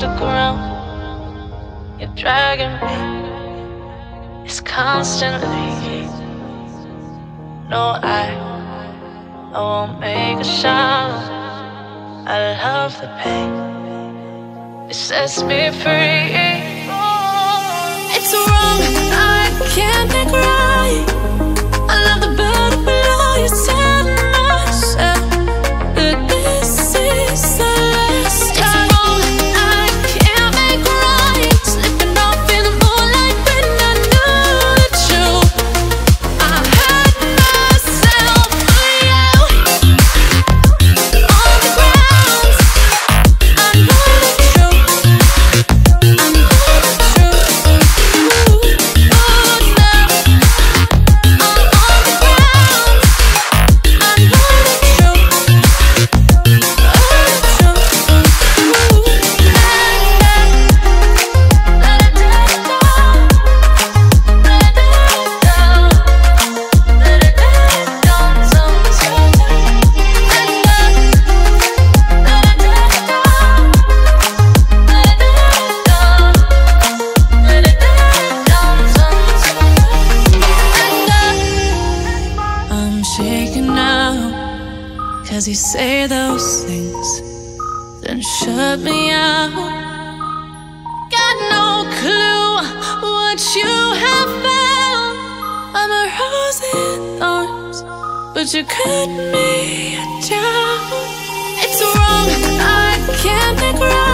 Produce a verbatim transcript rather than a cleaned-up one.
to the ground. You're dragging me, it's constantly. No, I, I won't make a sound. I love the pain, it sets me free. It's wrong, I can't make right. I love the better below you said myself. But this is the last time. It's wrong, I can't make right. Slipping off in the moonlight when I knew it's true. I hurt myself real. On the ground, I know the truth. I know the truth. But now I'm on the ground. I know the truth. Oh, the truth. La, la, la, la, la, la, la, la, la, la, la, la. I'm shaking now, cause you say those things, then shut me out. Got no clue what you have found. I'm a rose in thorns, but you cut me down. It's wrong, I can't make right.